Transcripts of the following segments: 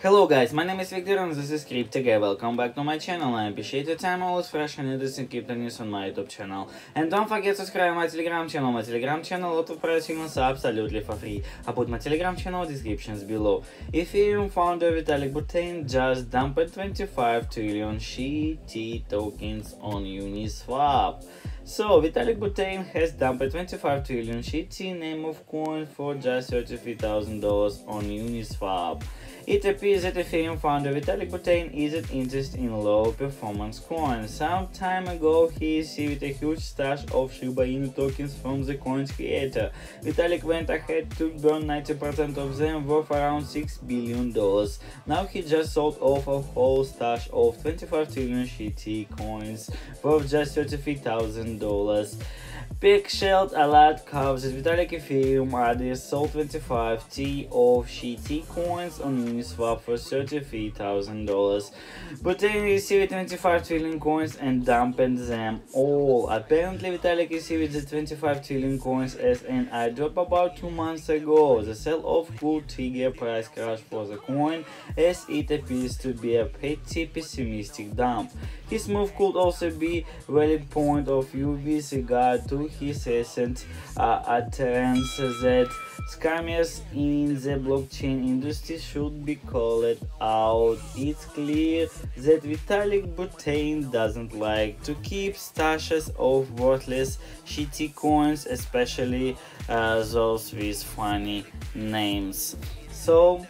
Hello guys, my name is Victor and this is CryptoGuy. Welcome back to my channel. I appreciate your time, always fresh and interesting crypto news on my YouTube channel. And don't forget to subscribe my Telegram channel. My Telegram channel, a lot of price signals are absolutely for free. I put my Telegram channel descriptions below. Ethereum founder Vitalik Buterin just dumped 25 trillion SHI-T tokens on Uniswap. So, Vitalik Buterin has dumped 25 trillion SHI-T name of coin for just $33,000 on Uniswap. It appears that Ethereum founder Vitalik Buterin isn't interested in low-performance coins. Some time ago, he received a huge stash of Shiba Inu tokens from the coin's creator. Vitalik went ahead to burn 90% of them, worth around $6 billion. Now he just sold off a whole stash of 25 trillion SHI-T coins, worth just $33,000. PeckShield alert covers that Vitalik Ethereum address sold 25T of SHI-T coins on Uniswap for $33,000. Buterin received 25 trillion coins and dumped them all. Apparently, Vitalik received the 25 trillion coins as an airdrop about 2 months ago. The sell-off could trigger a price crash for the coin, as it appears to be a pretty pessimistic dump. His move could also be a valid point of view with regard to his recent utterance that scammers in the blockchain industry should be called out. It's clear that Vitalik Buterin doesn't like to keep stashes of worthless SHI-T coins, especially those with funny names. So,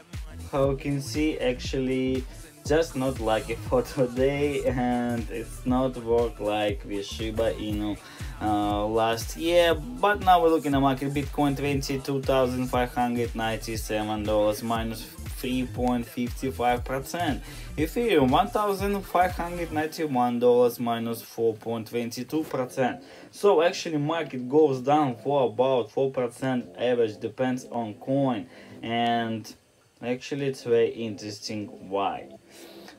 how you can see, actually just not lucky for today, and it's not work like with Shiba Inu last year. But now we're looking at market. Bitcoin $22,597 minus 3.55%. Ethereum $1,591 minus 4.22%. So actually market goes down for about 4% average, depends on coin, and actually it's very interesting why.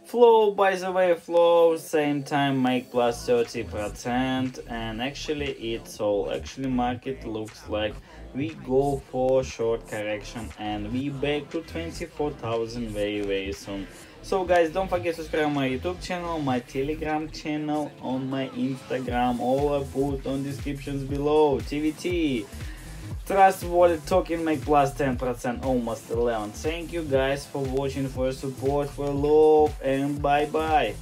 Flow, by the way, Flow same time make plus 30%, and actually it's all. Actually market looks like we go for short correction and we back to 24,000 very soon. So guys, don't forget to subscribe my YouTube channel, my Telegram channel, on my Instagram, all I put on descriptions below. TVT Trust Wallet token make plus 10%, almost 11. Thank you guys for watching, for your support, for love, and bye bye.